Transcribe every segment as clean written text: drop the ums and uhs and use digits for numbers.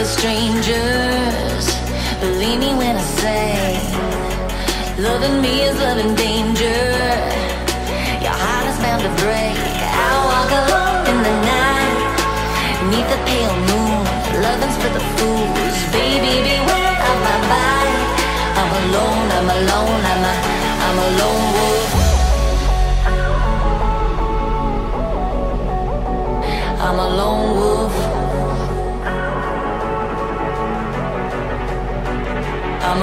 other strangers. Believe me when I say, loving me is loving danger. Your heart is bound to break. I walk alone in the night, neath the pale moon. Loving's for the fools. Baby, beware of my body. I'm alone, I'm alone, I'm a lone wolf. I'm a lone wolf. I'm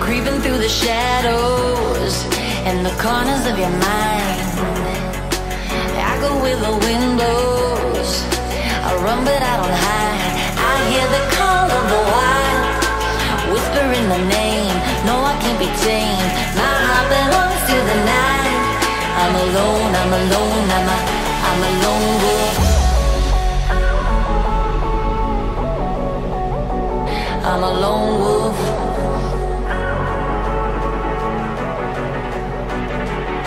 creeping through the shadows and the corners of your mind. I go with the windows, I run but I don't hide. I hear the call of the wild, whispering the name. No, I can't be tamed. My heart belongs to the night. I'm alone, I'm alone, I'm a lone wolf. I'm a lone wolf.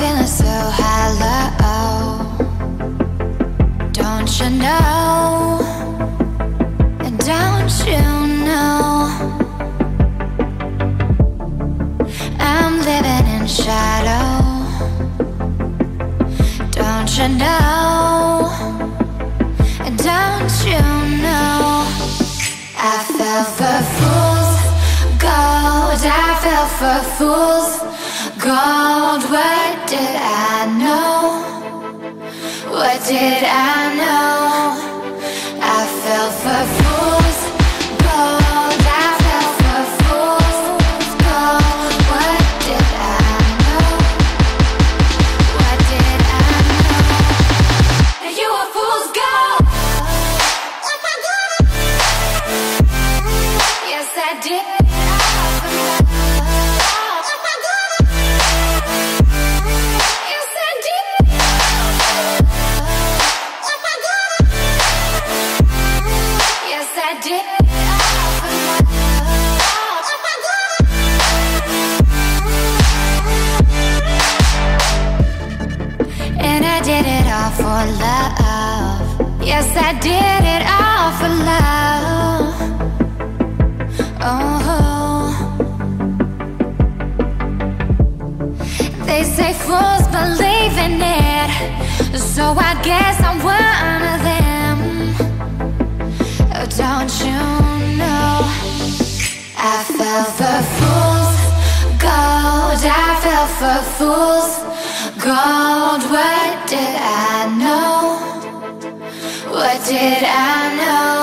feeling so hollow, don't you know? Don't you know? I'm living in shadow, don't you know? Don't you know? I fell for fools, gold. I fell for fools, gold. What did I know? What did I know? I fell for fools, gold. I fell for fools, gold. What did I know? What did I know? And you a fool's gold. Yes, I did. For love, yes, I did it all for love. Oh, they say fools believe in it, so I guess I'm one of them. Don't you know? I fell for fools, gold. I fell for fools, gold. What did I know? What did I know?